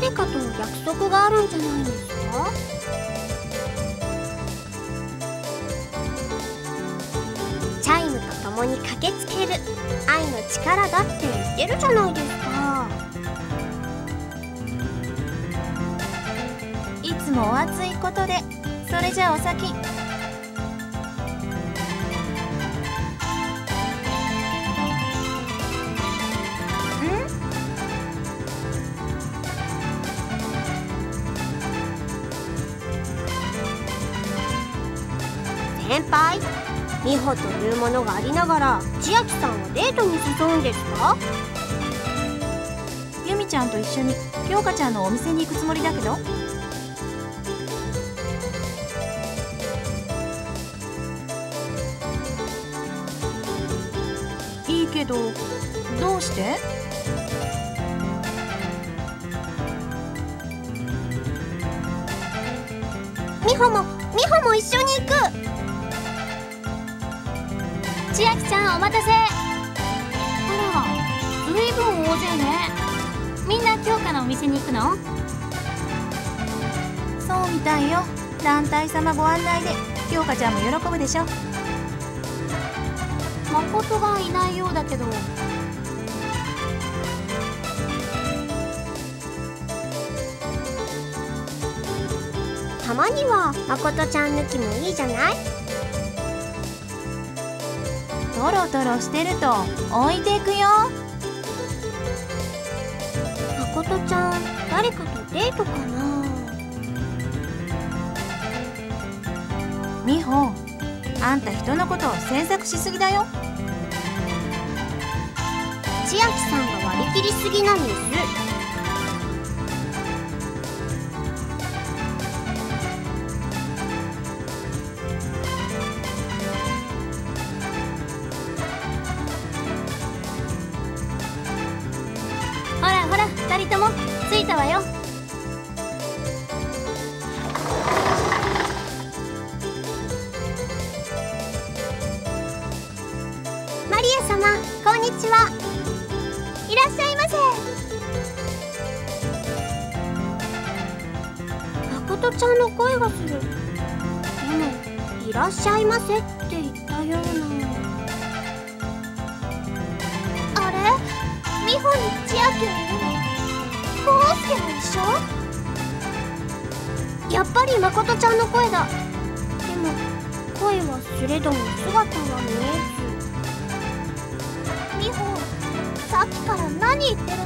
誰かと約束があるんじゃないですか？チャイムと共に駆けつける愛の力だって言ってるじゃないですか。いつもお熱いことで、それじゃあお先。先輩、美穂というものがありながら千秋さんをデートに誘うんですか？由美ちゃんと一緒に京香ちゃんのお店に行くつもりだけど。いいけど、どうして？美穂も一緒に行く。千秋ちゃん、お待たせ。あら、随分大勢ね。みんな今日からお店に行くの？そうみたいよ。団体様ご案内で京香ちゃんも喜ぶでしょ。誠がいないようだけど。たまには誠ちゃん抜きもいいじゃない？トロトロしてると置いていくよ。まことちゃん、誰かとデートかな。美穂、あんた人のことを詮索しすぎだよ。千秋さんが割り切りすぎなんです。二人とも着いたわよ。マリア様、こんにちは。いらっしゃいませ。誠ちゃんの声がする。でも、いらっしゃいませって言ったような。あれ、美穂に千秋にやっぱりまことちゃんの声だ。でも声はすれども姿は見えず。美穂、さっきから何言ってるの？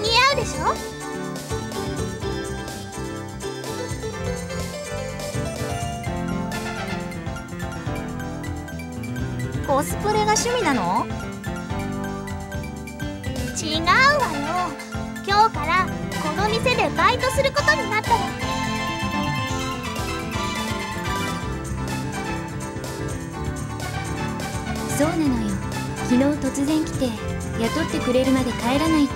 似合うでしょ？コスプレが趣味なの？違うわよ。今日からこの店でバイトすることになったの。そうなのよ。昨日突然来て雇ってくれるまで帰らないって。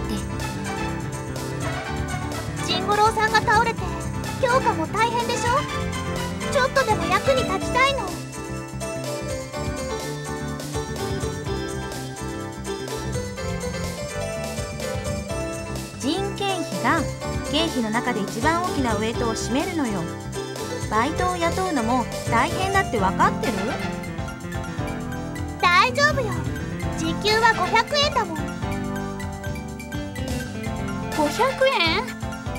甚五郎さんが倒れて京香も大変でしょ。ちょっとでも役に立ちたいの。経費の中で一番大きなウエイトを占めるのよ。バイトを雇うのも大変だって分かってる？大丈夫よ。時給は500円だもん。500円？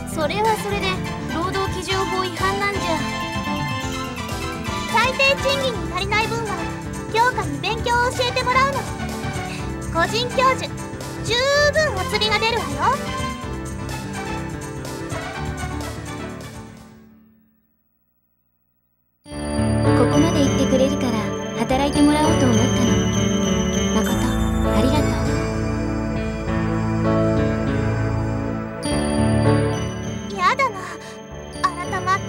それはそれで労働基準法違反なんじゃ。最低賃金に足りない分は教科に勉強を教えてもらうの。個人教授、十分お釣りが出るわよ。働いてもらおうと思ったの。誠、ありがとう。やだな、改まって。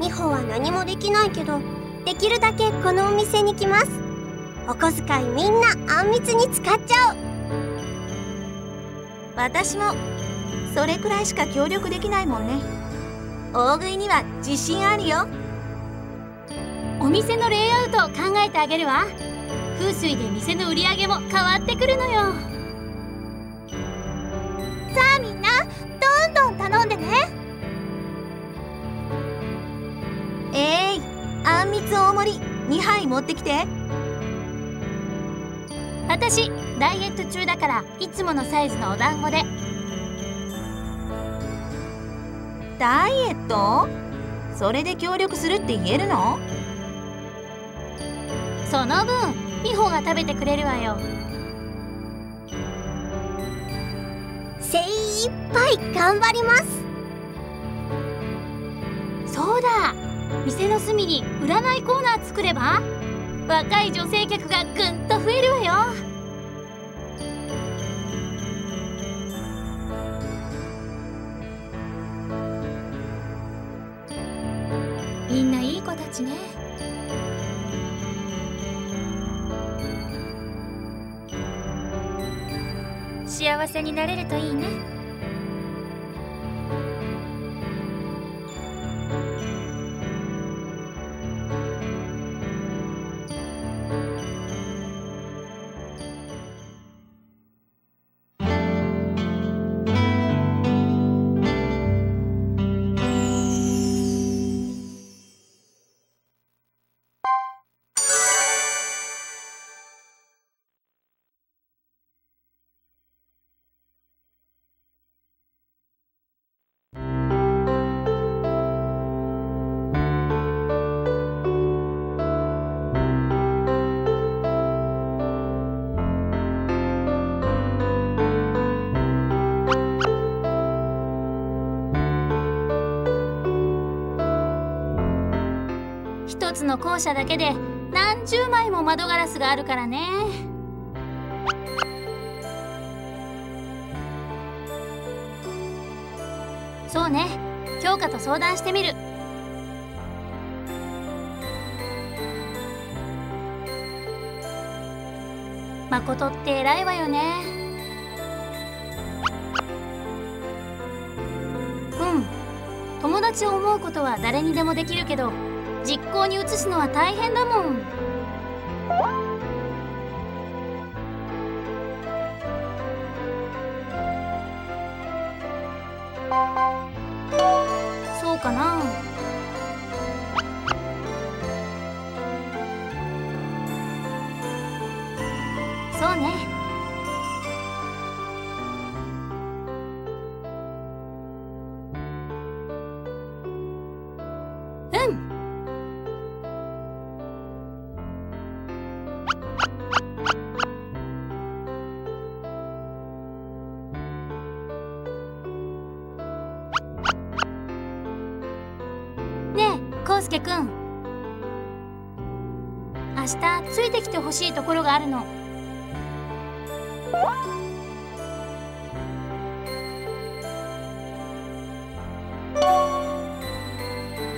美穂は何もできないけど、できるだけこのお店に来ます。お小遣いみんなあんみつに使っちゃおう。私もそれくらいしか協力できないもんね。大食いには自信あるよ。お店のレイアウトを考えてあげるわ。風水で店の売り上げも変わってくるのよ。さあみんなどんどん頼んでね。あんみつ大盛り2杯持ってきて。私ダイエット中だからいつものサイズのお団子で。ダイエット？それで協力するって言えるの？その分美穂が食べてくれるわよ。精一杯頑張ります。そうだ、店の隅に占いコーナー作れば若い女性客がぐんと増えるわよ。みんないい子たちね。幸せになれるといいね。一つの校舎だけで何十枚も窓ガラスがあるからね。そうね、教科と相談してみる。誠って偉いわよね。うん、友達を思うことは誰にでもできるけど実行に移すのは大変だもん。そうかな。そうね。康介くん、明日ついてきてほしいところがあるの。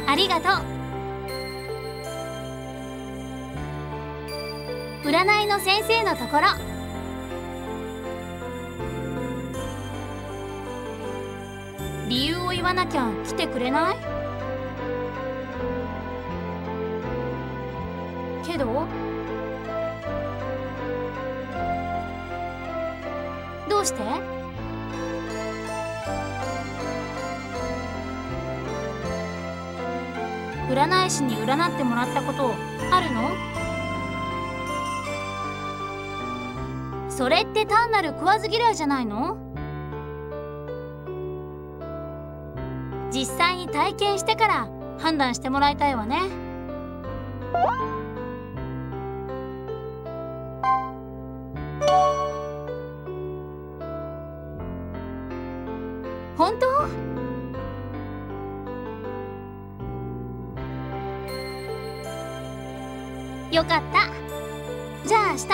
ありがとう。占いの先生のところ。理由を言わなきゃ来てくれない？けど、どうして？占い師に占ってもらったことあるの？それって単なる食わず嫌いじゃないの？実際に体験してから判断してもらいたいわね。本当？よかった。じゃあ明日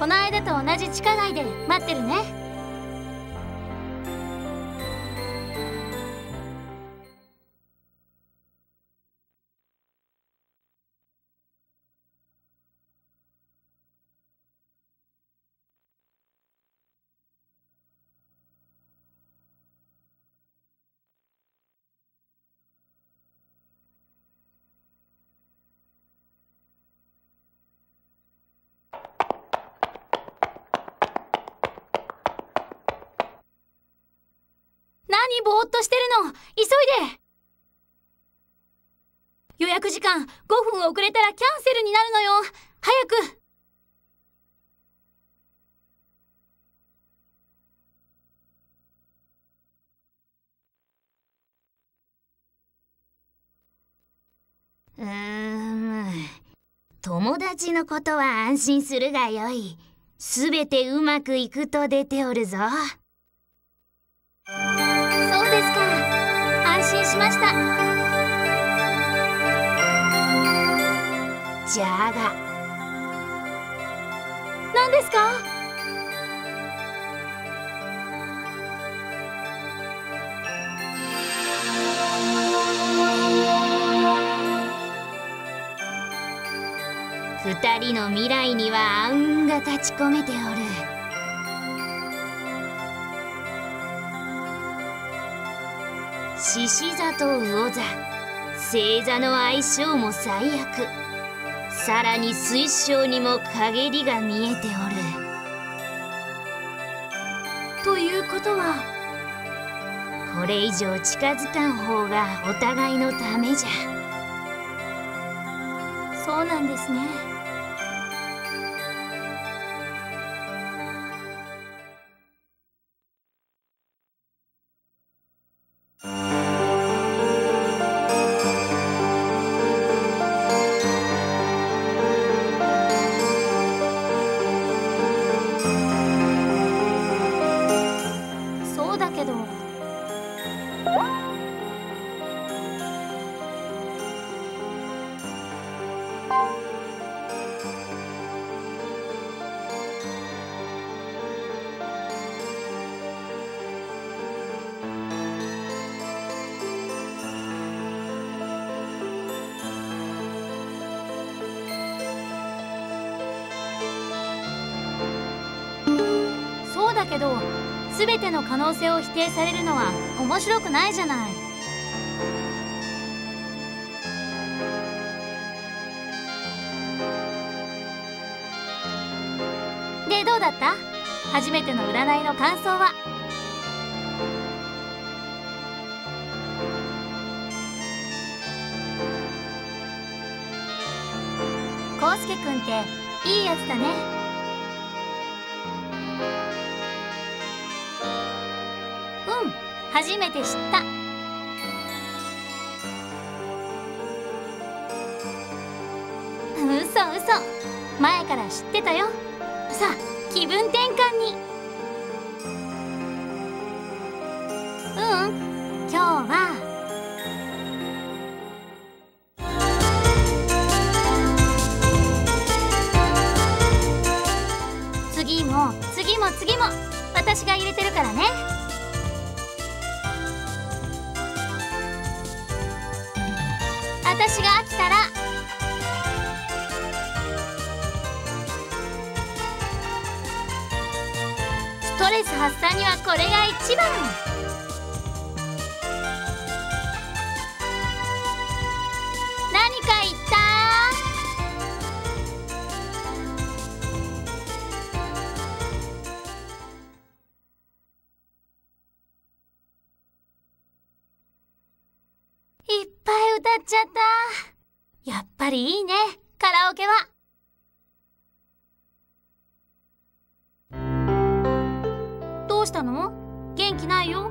この間と同じ地下街で待ってるね。にぼーっとしてるの。急いで。予約時間5分遅れたらキャンセルになるのよ。早く。友達のことは安心するがよい。すべてうまくいくと出ておるぞ。そうですか。安心しました。じゃが。何ですか？二人の未来には暗雲が立ち込めておる。獅子座と魚座、星座の相性も最悪。さらに水晶にも陰りが見えておる。ということはこれ以上近づかん方がお互いのためじゃ。そうなんですね。だけど、全ての可能性を否定されるのは面白くないじゃない。で、どうだった？初めての占いの感想は。こうすけくんっていいやつだね。初めて知った。うそうそ、前から知ってたよ。さあ、気分転換に。今日は次も次も次も私が入れてるからね。私が飽きたらストレス発散にはこれが一番。何か言った？いっぱい歌っちゃった。やっぱりいいね、カラオケは。どうしたの？元気ないよ。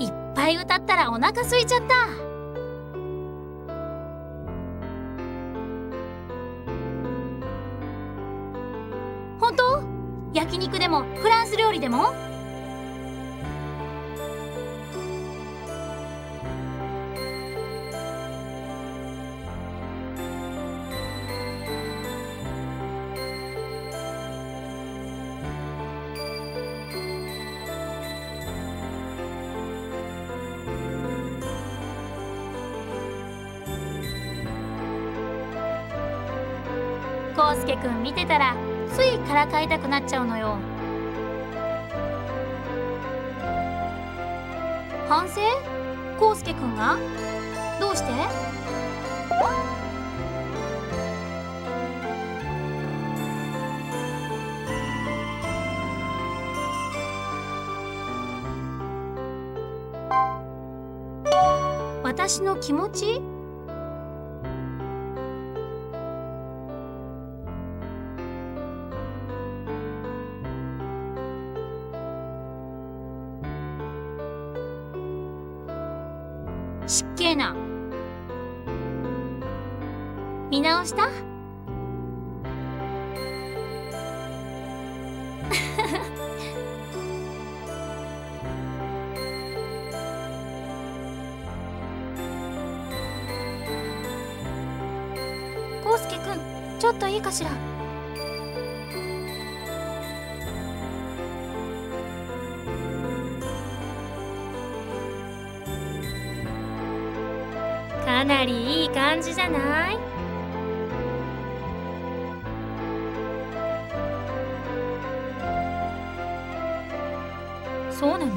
いっぱい歌ったらお腹空いちゃった。焼肉でもフランス料理でもこうすけくん見てたらついからかいたくなっちゃうのよ。反省？こうすけくんが？どうして？私の気持ち？失敬な。見直した？コウスケ君、ちょっといいかしら。かなりいい感じじゃない？そうなの？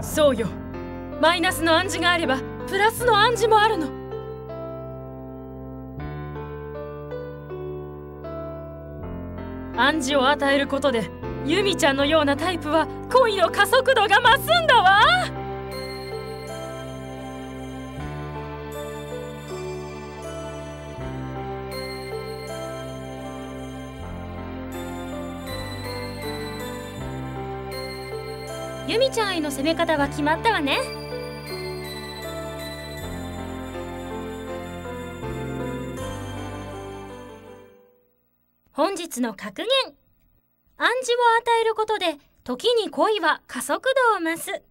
そうよ。マイナスの暗示があればプラスの暗示もあるの。暗示を与えることでユミちゃんのようなタイプは恋の加速度が増すんだわ。ユミちゃんへの攻め方は決まったわね。本日の格言。暗示を与えることで時に恋は加速度を増す。